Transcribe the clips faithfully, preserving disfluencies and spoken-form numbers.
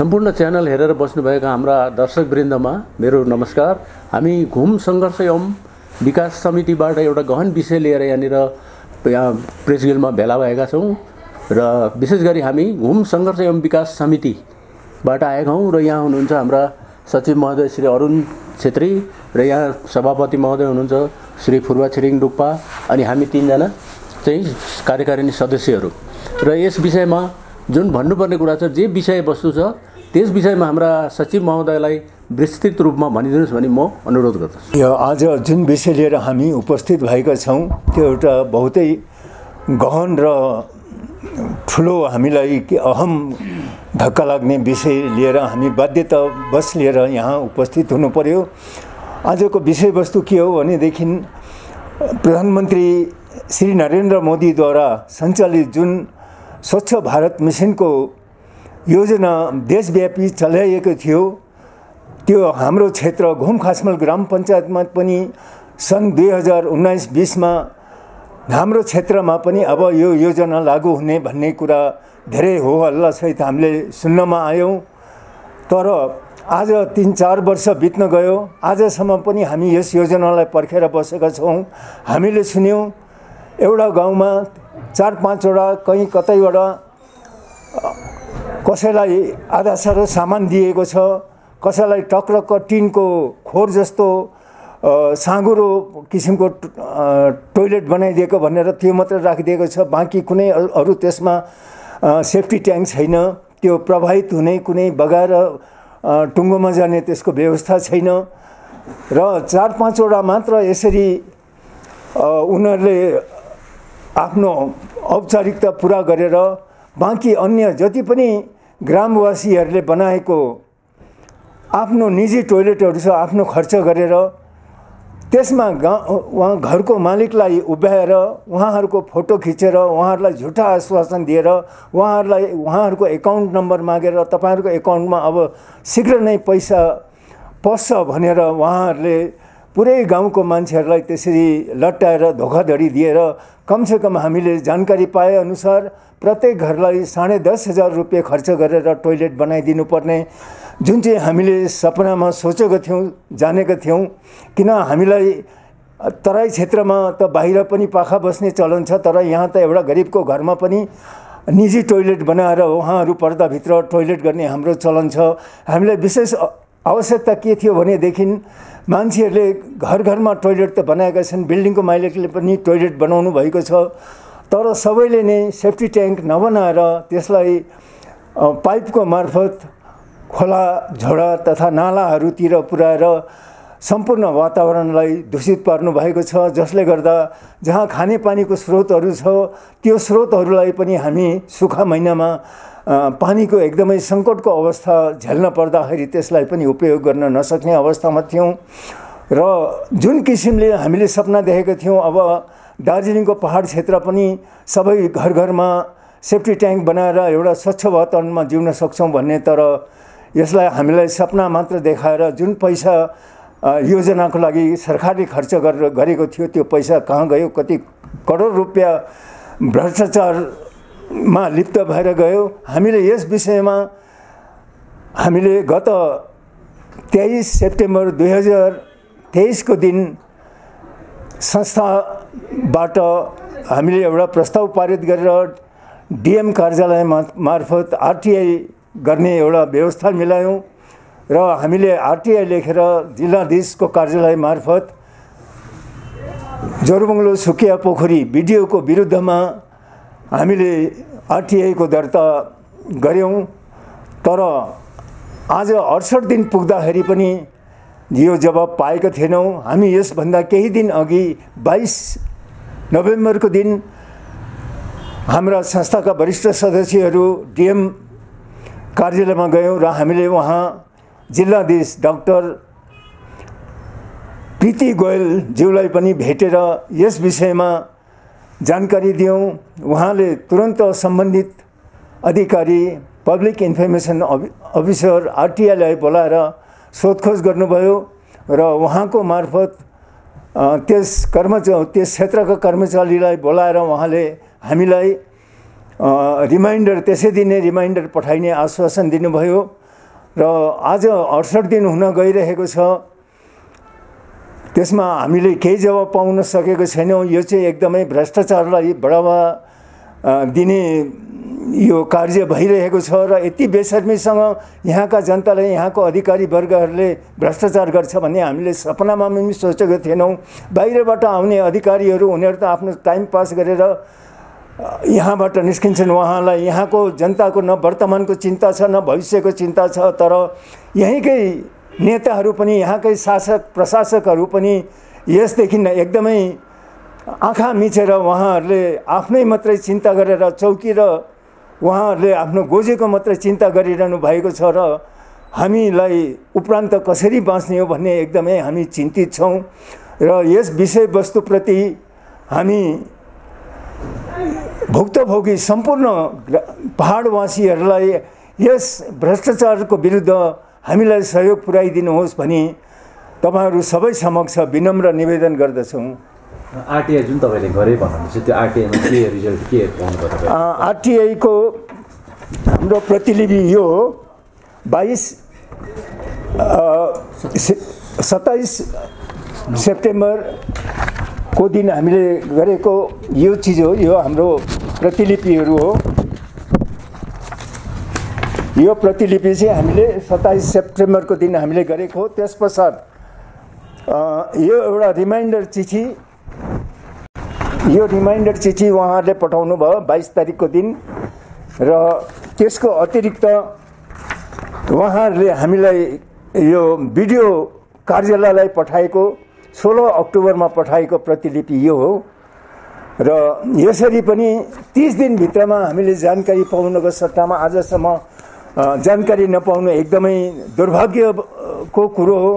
सम्पूर्ण च्यानल हेरेर बस्नुभएका हाम्रा दर्शकवृन्दमा मेरो नमस्कार। हामी घुम संघर्ष एवं विकास समितिबाट एउटा गहन विषय लिएर यहाँनिर प्रेस गिल्डमा भेला भएका छौँ र विशेष गरी हामी घुम संघर्ष एवं विकास समितिबाट आएका हौँ र यहाँ हुनुहुन्छ हाम्रा सचिव महोदय श्री अरुण छेत्री र यहाँ सभापति महोदय हुनुहुन्छ श्री फुर्वा छिरिङ डुक्पा अनि हामी तीनजना चाहिँ कार्यकारिणी सदस्यहरू र यस विषयमा जुन भन्नुपर्ने कुरा छ, जे विषयवस्तु छ त्यस विषयमा हाम्रा सचिव महोदयलाई विस्तृत रूपमा भनिदिनुहोस् भनी म अनुरोध गर्दछु। यो आज जुन विषय लिएर हामी उपस्थित भएका छौँ त्यो एउटा बहुतै गहन र ठुलो, हामीलाई अहम धक्का लाग्ने विषय लिएर हामी बाध्यतावश लिएर यहाँ उपस्थित हुनु पर्यो। आजको विषयवस्तु के हो भनेदेखि प्रधानमन्त्री श्री नरेन्द्र मोदीद्वारा सञ्चालित जुन स्वच्छ भारत मिशन को योजना देशव्यापी चलाइएको थियो त्यो हाम्रो क्षेत्र घुम खासमल ग्राम पञ्चायतमा पनि सन् दुई हजार उन्नाइस बीसमा हाम्रो क्षेत्रमा पनि अब यो योजना लागू हुने भन्ने कुरा धेरै हो हल्लासहित हामीले सुन्नमा आयौँ। तर आज तीन चार वर्ष बित्न गयो, आजसम्म पनि हामी यस योजनालाई पर्खेर बसेका छौँ। हामीले सुन्यौँ एउटा गाउँमा चार पाँचवटा कहीँ कतैवटा कसैलाई आधा सारो सामान दिएको छ, कसैलाई टक्रक्क टिनको खोर जस्तो साँगुरो किसिमको टोयलेट बनाइदिएको भनेर त्यो मात्र राखिदिएको छ, बाँकी कुनै अरू त्यसमा सेफ्टी ट्याङ्क छैन, त्यो प्रभावित हुने कुनै बगाएर टुङ्गोमा जाने त्यसको व्यवस्था छैन र चार पाँचवटा मात्र यसरी उनीहरूले आफ्नो औपचारिकता पूरा गरेर बाँकी अन्य जति पनि ग्रामवासीहरूले बनाएको आफ्नो निजी टोयलेटहरू छ आफ्नो खर्च गरेर त्यसमा गाउँ घरको मालिकलाई उभ्याएर उहाँहरूको फोटो खिचेर उहाँहरूलाई झुटा आश्वासन दिएर उहाँहरूलाई उहाँहरूको एकाउन्ट नम्बर मागेर तपाईँहरूको एकाउन्टमा अब शीघ्र नै पैसा पस्छ भनेर उहाँहरूले पुरै गाउँको मान्छेहरूलाई त्यसरी लट्टाएर धोखाधडी दिएर कमसेकम हामीले जानकारी पाएअनुसार प्रत्येक घरलाई साढे दस हजार रुपियाँ खर्च गरेर टोयलेट बनाइदिनुपर्ने जुन चाहिँ हामीले सपनामा सोचेको थियौँ जानेका थियौँ। किन हामीलाई तराई क्षेत्रमा त बाहिर पनि पाखा बस्ने चलन छ, तर यहाँ त एउटा गरिबको घरमा पनि निजी टोयलेट बनाएर उहाँहरू पर्दाभित्र टोयलेट गर्ने हाम्रो चलन छ। हामीलाई विशेष आवश्यकता के थियो भनेदेखि मान्छेहरूले घर घरमा टोयलेट त बनाएका छन्, बिल्डिङको मालिकले पनि टोयलेट बनाउनु भएको छ, तर सबैले नै सेफ्टी ट्याङ्क नबनाएर त्यसलाई पाइपको मार्फत खोला झोडा तथा नालाहरूतिर पुर्याएर सम्पूर्ण वातावरणलाई दूषित पार्नु भएको छ, जसले गर्दा जहाँ खानेपानीको स्रोतहरू छ त्यो स्रोतहरूलाई पनि हामी सुक्खा महिनामा पानीको एकदमै सङ्कटको अवस्था झेल्न पर्दाखेरि त्यसलाई पनि उपयोग गर्न नसक्ने अवस्थामा थियौँ। र जुन किसिमले हामीले सपना देखेका थियौँ अब दार्जिलिङको पहाड क्षेत्र पनि सबै घर घरमा सेफ्टी ट्याङ्क बनाएर एउटा स्वच्छ वातावरणमा जिउन सक्छौँ भन्ने, तर यसलाई हामीलाई सपना मात्र देखाएर जुन पैसा योजनाको लागि सरकारले खर्च गरेर गरेको थियो त्यो पैसा कहाँ गयो, कति करोड रुपियाँ भ्रष्टाचार मा लिप्त भएर गयो। हामीले यस विषयमा हामीले गत तेइस सेप्टेम्बर दुई हजार तेइसको दिन संस्थाबाट हामीले एउटा प्रस्ताव पारित गरेर डिएम कार्यालय मार्फत आरटीआई गर्ने एउटा व्यवस्था मिलायौँ र हामीले आरटीआई लेखेर जिल्लाधीशको कार्यालय मार्फत जोरबङ्लो सुकिया पोखरी बिडिओको विरुद्धमा हामीले आरटीआई को दर्ता गऱ्यौँ। तर आज अठसट्ठी दिन पुग्दाखेरि पनि यो जवाब पाएका थिएनौँ। हामी यसभन्दा केही दिन अघि बाइस नोभेम्बरको दिन हाम्रा संस्थाका वरिष्ठ सदस्यहरू डिएम कार्यालयमा गयौँ र हामीले वहाँ जिल्लाधीश डाक्टर प्रीति गोयल ज्यूलाई पनि भेटेर यस विषयमा जानकारी दियौँ। उहाँले तुरन्त सम्बन्धित अधिकारी पब्लिक इन्फर्मेसन अफिसर आरटीआईलाई बोलाएर सोधखोज गर्नुभयो र उहाँको मार्फत त्यस कर्मचारी त्यस क्षेत्रका कर्मचारीलाई बोलाएर उहाँले हामीलाई रिमाइन्डर त्यसै दिने रिमाइन्डर पठाइने आश्वासन दिनुभयो र आज अठसट्ठी दिन हुन गइरहेको छ। त्यसमा हामीले केही जवाब पाउन सकेको छैनौं। यो चाहिँ एकदमै भ्रष्टाचारलाई बढावा दिने यो कार्य भइरहेको छ र यति बेशर्मीसँग यहाँका जनताले, यहाँको अधिकारी वर्गहरूले भ्रष्टाचार गर्छ भन्ने हामीले सपनामा पनि सोचेको थिएनौं। बाहिरबाट आउने अधिकारीहरू उनीहरू त आफ्नो टाइम पास गरेर यहाँबाट निस्किन्छन्। उहाँलाई यहाँको जनताको न वर्तमानको चिन्ता छ न भविष्यको चिन्ता छ। तर यहीँकै नेताहरू पनि, यहाँकै शासक प्रशासकहरू पनि यसदेखि एकदमै आँखा मिचेर उहाँहरूले आफ्नै मात्रै चिन्ता गरेर चौकिएर उहाँहरूले आफ्नो गोजेको मात्रै चिन्ता गरिरहनु भएको छ। र हामीलाई उपरान्त कसरी बाँच्ने हो भन्ने एकदमै हामी चिन्तित छौँ र यस विषयवस्तुप्रति हामी भुक्तभोगी सम्पूर्ण पहाडवासीहरूलाई यस भ्रष्टाचारको विरुद्ध हामीलाई सहयोग पुर्याइदिनुहोस् भनी तपाईहरू सबै समक्ष विनम्र निवेदन गर्दछौँ। आरटीआई जुन तपाईले गरे भन्नुहुन्छ त्यो आरटीआईमा के रिजल्ट के पाउनुभयो तपाईले? आरटीआई को हाम्रो प्रतिलिपि यो हो। बाइस सत्ताइस सेप्टेम्बर को दिन हामीले गरेको यो चीज हो। यो हाम्रो प्रतिलिपिहरू हो। यो प्रतिलिपि चाहिँ हामीले सत्ताइस सेप्टेम्बर को दिन हामीले गरेको। त्यस पश्चात यो एउटा रिमाइन्डर चिठी, यो रिमाइन्डर चिठी उहाँहरूले पठाउनु भयो बाइस तारिख को दिन। र त्यसको अतिरिक्त उहाँहरूले हामीलाई यो भिडियो कार्यालयलाई पठाएको सोह्र अक्टोबरमा पठाएको प्रतिलिपि यो हो। र यसरी पनि तीस दिन भित्रमा हामीले जानकारी पाउनुको सट्टामा आजसम्म जानकारी नपाउनु एकदमै दुर्भाग्यको कुरो हो।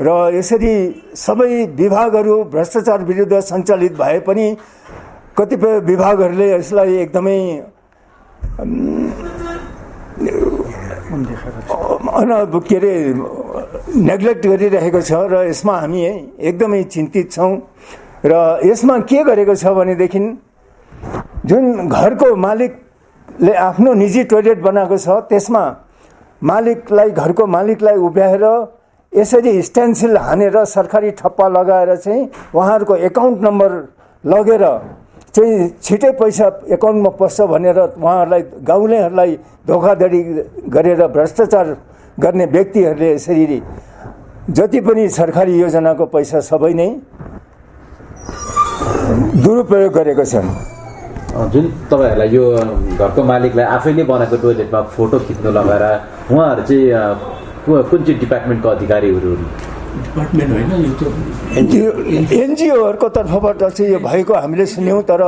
र यसरी सबै विभागहरू भ्रष्टाचार विरुद्ध सञ्चालित भए पनि कतिपय विभागहरूले यसलाई एकदमै के अरे नेग्लेक्ट गरिरहेको छ र यसमा हामी एकदमै चिन्तित छौँ। र यसमा के गरेको छ भनेदेखि जुन घरको मालिकले आफ्नो निजी टोयलेट बनाएको छ त्यसमा मालिकलाई, घरको मालिकलाई उभ्याएर यसरी स्टेन्सिल हानेर सरकारी ठप्पा लगाएर चाहिँ उहाँहरूको एकाउन्ट नम्बर लगेर चाहिँ छिटै पैसा एकाउन्टमा पस्छ भनेर उहाँहरूलाई, गाउँलेहरूलाई धोखाधडी गरेर भ्रष्टाचार गर्ने व्यक्तिहरूले यसरी जति पनि सरकारी योजनाको पैसा सबै नै दुरुपयोग गरेको छन्। जुन तपाईहरूलाई यो घरको मालिकलाई आफैले बनाएको टोयलेटमा फोटो खिच्नु लगाएर उहाँहरू चाहिँ कुन चाहिँ डिपार्टमेन्टको अधिकारीहरू हुन्? डिपार्टमेन्ट होइन, यो त एनजिओहरूको तर्फबाट चाहिँ यो भएको हामीले सुन्यौँ। तर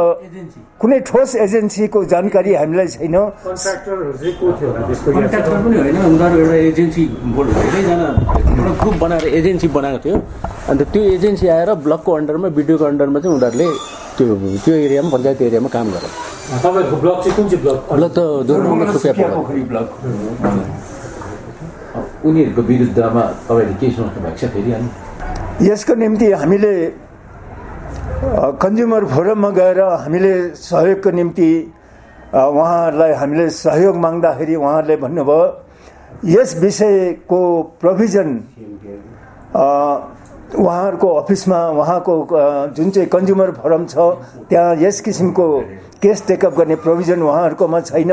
कुनै ठोस एजेन्सीको जानकारी हामीलाई छैन। कन्ट्राक्टर पनि होइन, उनीहरू एउटा एजेन्सी बोर्ड धेरैजना एउटा ग्रुप बनाएर एजेन्सी बनाएको थियो। अन्त त्यो एजेन्सी आएर ब्लकको अन्डरमा, बिडिओको अन्डरमा चाहिँ उनीहरूले त्यो त्यो एरियामा, पञ्चायत एरियामा काम गरे। तपाईँको ब्लक चाहिँ कुन चाहिँ ब्लक? ब्लक त जोरबङ्गा खुसिया ब्लक। उनीहरूको विरुद्धमा तपाईँले के सोच्नु भएको छ? फेरि अनि यसको निम्ति हामीले कन्ज्युमर फोरममा गएर हामीले सहयोगको निम्ति उहाँहरूलाई हामीले सहयोग माग्दाखेरि उहाँहरूले भन्नुभयो यस विषयको प्रोभिजन उहाँहरूको अफिसमा, उहाँको जुन चाहिँ कन्ज्युमर फोरम छ त्यहाँ यस किसिमको केस टेकअप गर्ने प्रोभिजन उहाँहरूकोमा छैन।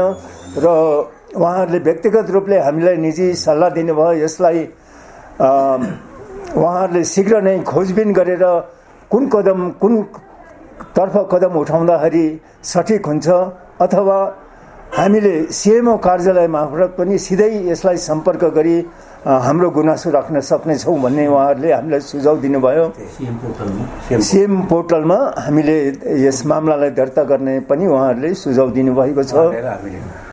र उहाँहरूले व्यक्तिगत रूपले हामीलाई निजी सल्लाह दिनुभयो यसलाई उहाँहरूले शीघ्र नै खोजबिन गरेर कुन कदम, कुन तर्फ कदम उठाउँदाखेरि सठिक हुन्छ अथवा हामीले सिएमओ कार्यालय मार्फत पनि सिधै यसलाई सम्पर्क गरी हाम्रो गुनासो राख्न सक्नेछौँ भन्ने उहाँहरूले हामीलाई सुझाव दिनुभयो। सिएम पोर्टलमा हामीले यस मामलालाई दर्ता गर्ने पनि उहाँहरूले सुझाव दिनुभएको छ।